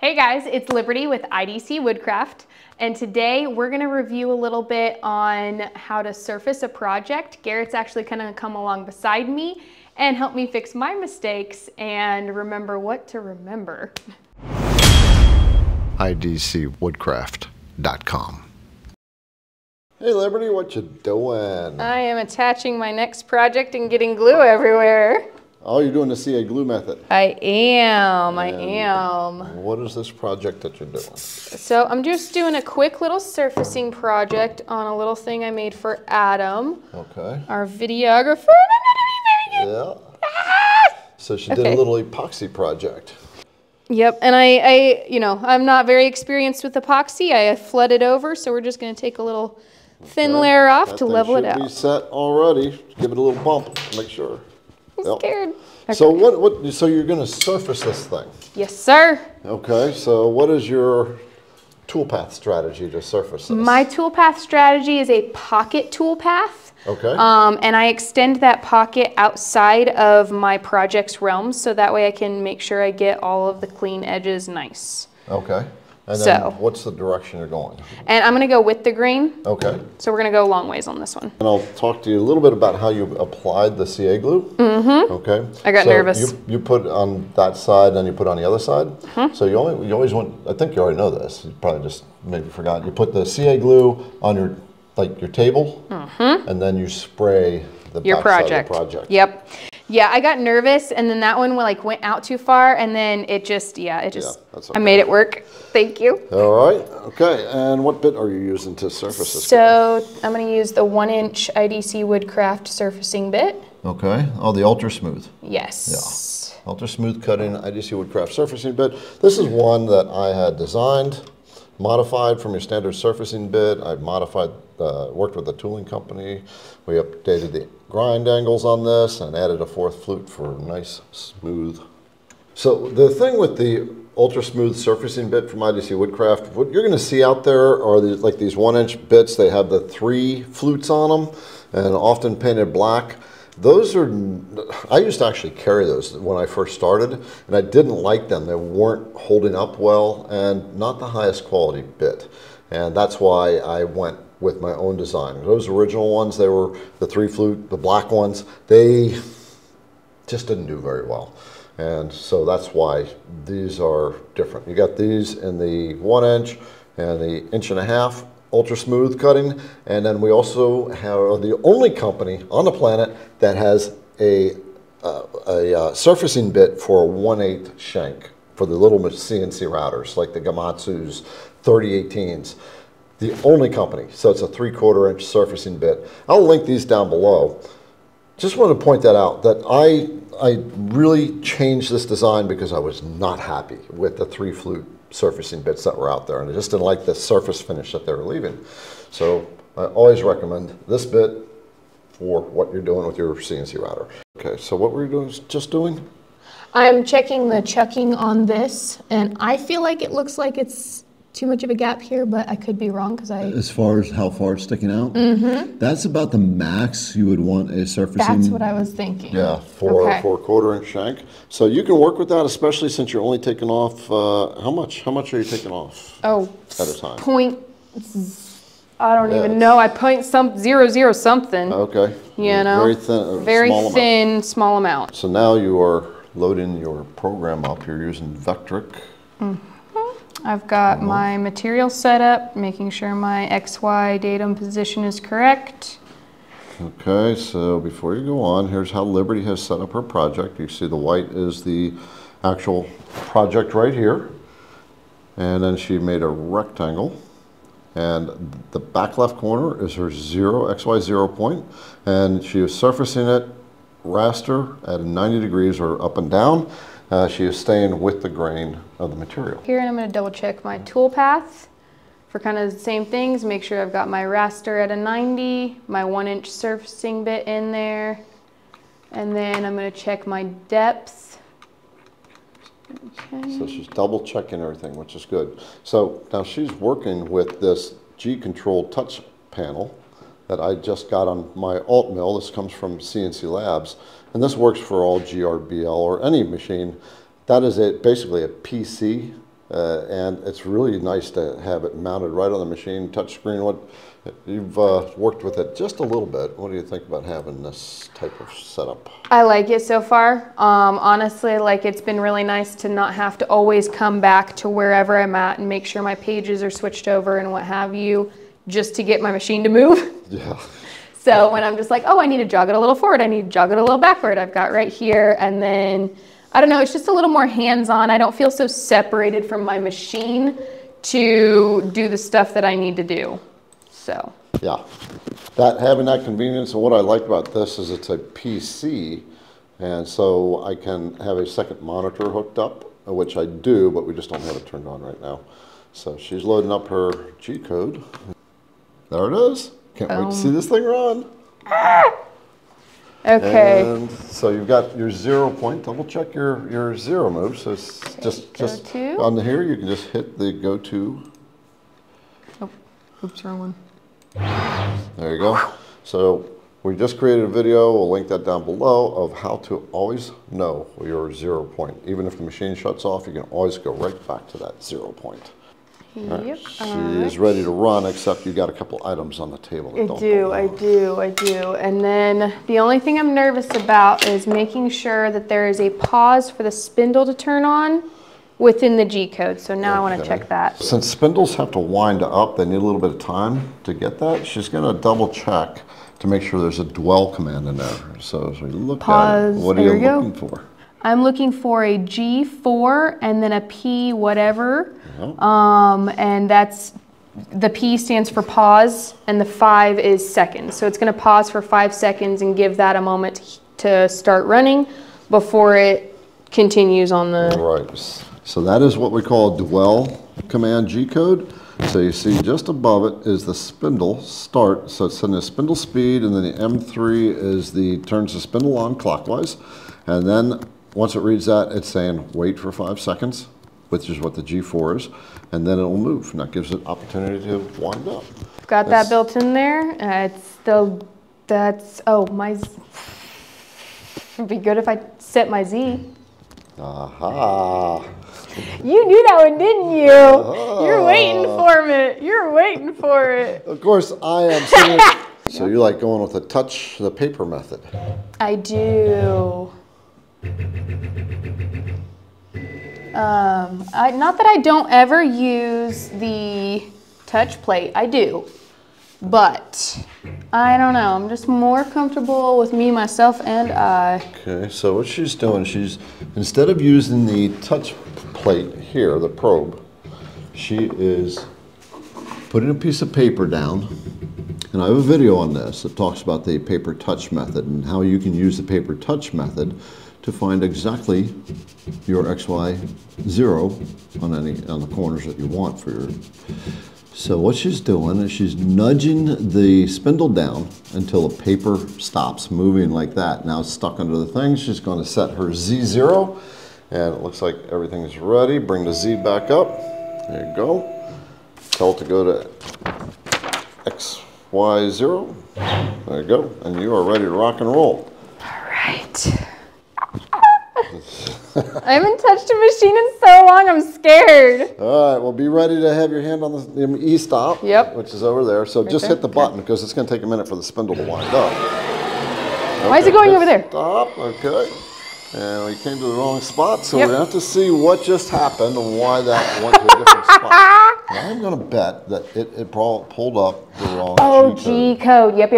Hey guys, it's Liberty with IDC Woodcraft, and today we're going to review a little bit on how to surface a project. Garrett's actually going to come along beside me and help me fix my mistakes and remember what to remember. IDCwoodcraft.com. Hey Liberty, what you doing? I am attaching my next project and getting glue everywhere. Oh, you're doing the CA glue method. I am. What is this project that you're doing? So I'm just doing a quick little surfacing project on a little thing I made for Adam. Okay. Our videographer. I'm not even making it. Yeah. Ah! So she did a little epoxy project. Yep, and I, you know, I'm not very experienced with epoxy. I flooded over, so we're just going to take a little thin layer off to level it out. That thing should be set already. Give it a little bump. Make sure. I'm scared. Okay. So so you're going to surface this thing? Yes, sir. Okay, so what is your toolpath strategy to surface this? My toolpath strategy is a pocket toolpath. Okay. And I extend that pocket outside of my project's realm, so that way I can make sure I get all of the clean edges nice. Okay. And then what's the direction you're going? And I'm going to go with the grain. Okay. So we're going to go a long ways on this one. And I'll talk to you a little bit about how you applied the CA glue. Mm-hmm. Okay. I got nervous. You put on that side, then you put on the other side. Mm-hmm. So you always want, I think you already know this, you probably just maybe forgot. You put the CA glue on your, like your table, mm-hmm. and then you spray the back side of the project. Yep. Yeah, I got nervous, and then that one went out too far, and then it just, okay. I made it work. Thank you. All right, okay, and what bit are you using to surface this? So I'm gonna use the 1-inch IDC Woodcraft surfacing bit. Okay, oh, the Ultra Smooth. Yes. Yeah, Ultra Smooth Cutting IDC Woodcraft surfacing bit. This is one that I had designed, modified from your standard surfacing bit. I modified, worked with a tooling company. We updated the grind angles on this and added a fourth flute for nice smooth. So the thing with the Ultra Smooth surfacing bit from IDC Woodcraft, what you're gonna see out there are these, like these 1-inch bits. They have the 3 flutes on them and often painted black. Those are, I used to actually carry those when I first started, and I didn't like them. They weren't holding up well and not the highest quality bit. And that's why I went with my own design. Those original ones, they were the 3 flute, the black ones, they just didn't do very well. And so that's why these are different. You got these in the 1-inch and the 1.5-inch. Ultra Smooth Cutting, and then we also have the only company on the planet that has a surfacing bit for a 1/8 shank for the little CNC routers, like the Gamatsu's 3018s. The only company. So it's a 3/4-inch surfacing bit. I'll link these down below. Just wanted to point that out, that I really changed this design because I was not happy with the 3 flute surfacing bits that were out there, and I just didn't like the surface finish that they were leaving. So I always recommend this bit for what you're doing with your CNC router. Okay, so what were you just doing? I'm checking the chucking on this, and I feel like it looks like it's too much of a gap here, but I could be wrong because I... As far as how far it's sticking out? Mm-hmm. That's about the max you would want a surfacing... That's what I was thinking. Yeah, for a 1/4-inch shank. So you can work with that, especially since you're only taking off... how much? How much are you taking off at a time? I don't even know. I point 0.00 something. Okay. You know? Very thin, small amount. So now you are loading your program up. You're using Vectric. Mm. I've got my material set up, making sure my XY datum position is correct. Okay, so before you go on, here's how Liberty has set up her project. You see the white is the actual project right here. And then she made a rectangle. And the back left corner is her XY zero point. And she is surfacing it, raster at 90 degrees or up and down. She is staying with the grain of the material. Here, and I'm going to double check my tool path for kind of the same things. Make sure I've got my raster at a 90, my 1-inch surfacing bit in there. And then I'm going to check my depth. Okay. So she's double checking everything, which is good. So now she's working with this gControl Touch panel that I just got on my AltMill. This comes from CNC Labs. And this works for all GRBL or any machine. That is basically a PC and it's really nice to have it mounted right on the machine, touch screen. What you've worked with it just a little bit. What do you think about having this type of setup? I like it so far. Honestly, like, it's been really nice to not have to always come back to wherever I'm at and make sure my pages are switched over and what have you, just to get my machine to move. Yeah. So when I'm just like, oh, I need to jog it a little forward, I need to jog it a little backward, I've got right here, and then, I don't know, it's just a little more hands-on. I don't feel so separated from my machine to do the stuff that I need to do, so. Yeah, that having that convenience, and what I like about this is it's a PC, and so I can have a second monitor hooked up, which I do, but we just don't have it turned on right now. So she's loading up her G-code. There it is. Can't wait to see this thing run. Okay. And so you've got your 0 point. Double check your zero move. So it's okay, just on here, you can just hit the go to. Oh, oops, wrong one. There you go. So we just created a video. We'll link that down below of how to always know your 0 point. Even if the machine shuts off, you can always go right back to that 0 point. Right. Yep. She's ready to run, except you got a couple items on the table that don't belong. I do. And then the only thing I'm nervous about is making sure that there is a pause for the spindle to turn on within the G-code. So now I want to check that. Since spindles have to wind up, they need a little bit of time to get that. She's going to double check to make sure there's a dwell command in there. So as we look at it, what are you looking for? I'm looking for a G4 and then a P whatever, and that's, the P stands for pause and the 5 is seconds. So it's going to pause for 5 seconds and give that a moment to start running before it continues on the... Right. So that is what we call a dwell command G-code. So you see just above it is the spindle start. So it's in the spindle speed, and then the M3 is the turns the spindle on clockwise, and then once it reads that, it's saying wait for 5 seconds, which is what the G4 is, and then it'll move, and that gives it opportunity to wind up. Got that built in there. It's still, that's, oh, my, it'd be good if I set my Z. Aha. You knew that one, didn't you? Aha. You're waiting for it. You're waiting for it. Of course I am. So you like going with the touch, the paper method. I do. Not that I don't ever use the touch plate, I do, but I don't know, I'm just more comfortable with me, myself, and I. Okay, so what she's doing, she's, instead of using the touch plate here, the probe, she is putting a piece of paper down, and I have a video on this that talks about the paper touch method and how you can use the paper touch method to find exactly your XY0 on the corners that you want for your. So what she's doing is she's nudging the spindle down until the paper stops moving like that. Now it's stuck under the thing. She's going to set her Z0, and it looks like everything's ready. Bring the Z back up. There you go. Tell it to go to XY0. There you go, and you are ready to rock and roll. All right. I haven't touched a machine in so long, I'm scared. All right, well, be ready to have your hand on the e-stop, which is over there. So just hit the button, because it's going to take a minute for the spindle to wind up. Okay. Why is it going over there? Stop, okay. And we came to the wrong spot, so we're going to have to see what just happened and why that went to a different spot. Now, I'm going to bet that it pulled up the wrong G-code. Yep.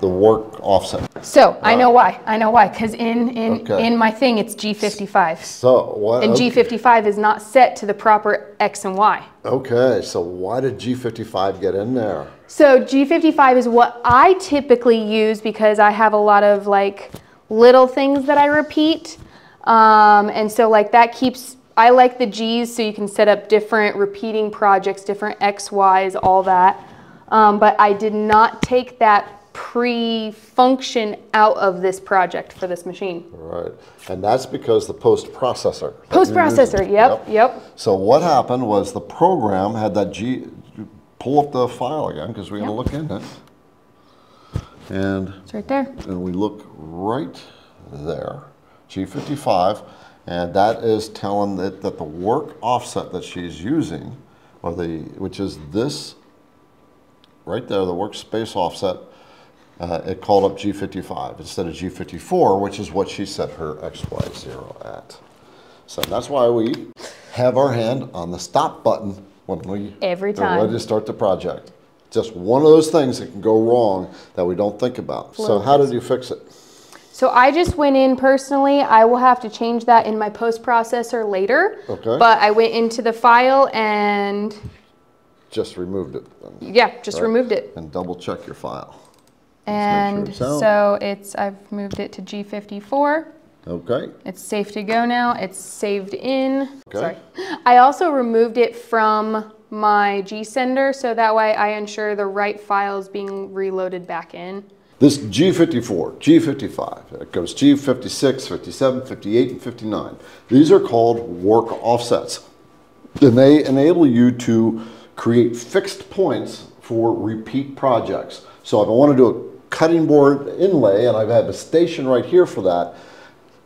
The work offset. So I know why. I know why, because in my thing, it's G55. So what? And G55 is not set to the proper X and Y. Okay, so why did G55 get in there? So G55 is what I typically use because I have a lot of, like, little things that I repeat, and so like that keeps, I like the G's so you can set up different repeating projects, different X, Y's, all that, but I did not take that pre-function out of this project for this machine. Right, and that's because the post-processor. Yep. So what happened was the program had that G, pull up the file again because we're going to look in it. And it's right there. And we look right there, G55, And that is telling it that the work offset that she's using, or the, which is this right there, the workspace offset, it called up G55 instead of G54, which is what she set her XY0 at. So that's why we have our hand on the stop button when we are ready to start the project. Just one of those things that can go wrong that we don't think about. So how did you fix it? So I just went in personally. I will have to change that in my post-processor later. Okay. But I went into the file and... just removed it. Then. Yeah, just removed it. And double check your file. And sure it's so it's, I've moved it to G54. Okay. It's safe to go now. It's saved in. Okay. Sorry. I also removed it from my G-Sender, so that way I ensure the right file is being reloaded back in. This G54, G55, it goes G56, 57, 58, and 59. These are called work offsets. And they enable you to create fixed points for repeat projects. So if I want to do a cutting board inlay and I have a station right here for that,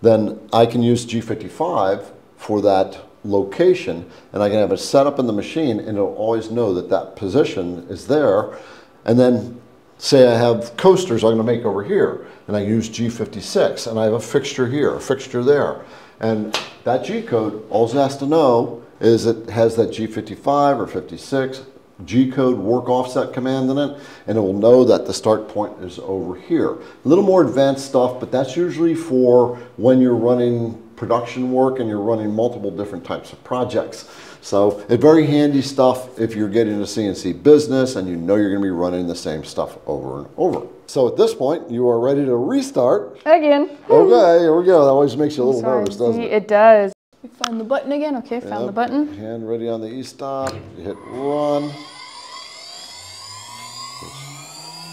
then I can use G55 for that location, and I can have it set up in the machine and it'll always know that that position is there. And then say I have coasters I'm going to make over here, and I use G56, and I have a fixture here, a fixture there. And that G code, all it has to know is it has that G55 or 56 G code work offset command in it, and it will know that the start point is over here. A little more advanced stuff, but that's usually for when you're running production work and you're running multiple different types of projects. So it's very handy stuff if you're getting a CNC business and you know you're going to be running the same stuff over and over. So at this point, you are ready to restart. Again. Okay, here we go. That always makes you a little nervous, doesn't it? It does. We found the button again. Okay, found the button. Hand ready on the e-stop. You hit run.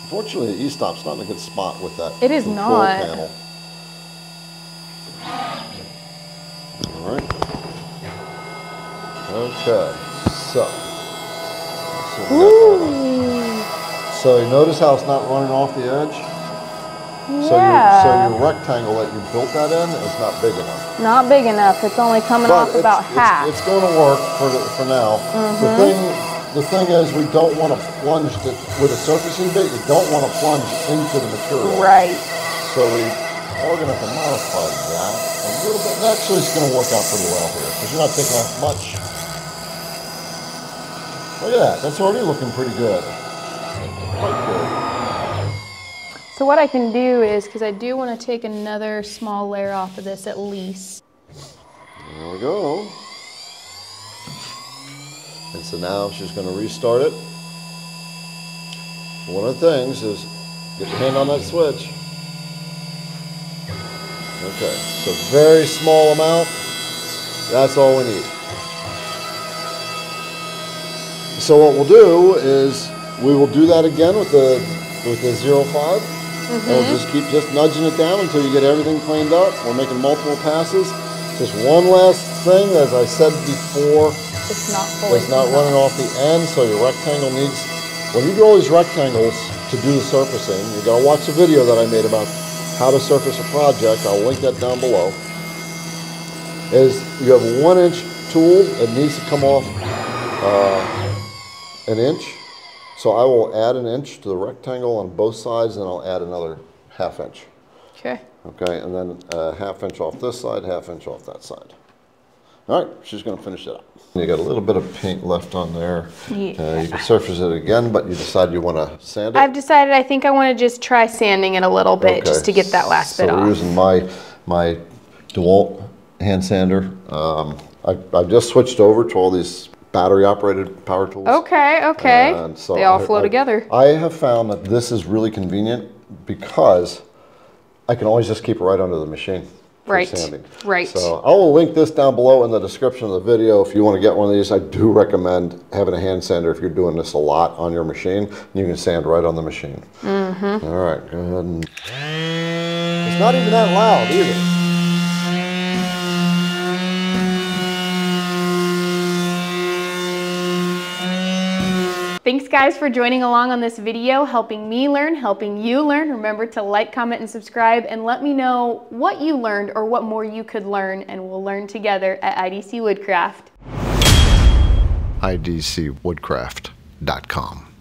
Unfortunately, the e-stop's not in a good spot with that. It is not. Panel. All right. Okay, so. So you notice how it's not running off the edge? Yeah. So your rectangle that you built that in is not big enough. Not big enough. It's only coming off about half. It's going to work for now. Mm-hmm. The thing is, we don't want to plunge with a surfacing bit. You don't want to plunge into the material. Right. So we're going to have to modify that a little bit. And actually, it's going to work out pretty well here because you're not taking off much. Look at that. That's already looking pretty good. Quite good. So what I can do is, because I do want to take another small layer off of this at least. There we go. And so now she's going to restart it. One of the things is get your hand on that switch. Okay, so very small amount. That's all we need. So what we'll do is we will do that again with the 05. Mm-hmm. And we'll just keep nudging it down until you get everything cleaned up. We're making multiple passes. Just one last thing, as I said before, it's not running off the end, so your rectangle needs, when you draw these rectangles to do the surfacing, you gotta watch the video that I made about how to surface a project. I'll link that down below. Is you have a 1-inch tool, it needs to come off an inch. So I will add an inch to the rectangle on both sides, and I'll add another half inch. Okay. Okay, and then half inch off this side, half inch off that side. All right, she's going to finish it up. You got a little bit of paint left on there. Yeah. You can surface it again, but you decide you want to sand it? I've decided I think I want to just try sanding it a little bit just to get that last bit off. So we're using my DeWalt hand sander. I've just switched over to all these battery-operated power tools. Okay, okay. And so they all flow together. I have found that this is really convenient because I can always just keep it right under the machine. Right, sanding. Right. So I will link this down below in the description of the video if you want to get one of these. I do recommend having a hand sander if you're doing this a lot on your machine. You can sand right on the machine. Mm-hmm. All right, go ahead and... It's not even that loud either. Thanks guys for joining along on this video, helping me learn, helping you learn. Remember to like, comment, and subscribe, and let me know what you learned or what more you could learn, and we'll learn together at IDC Woodcraft. IDCwoodcraft.com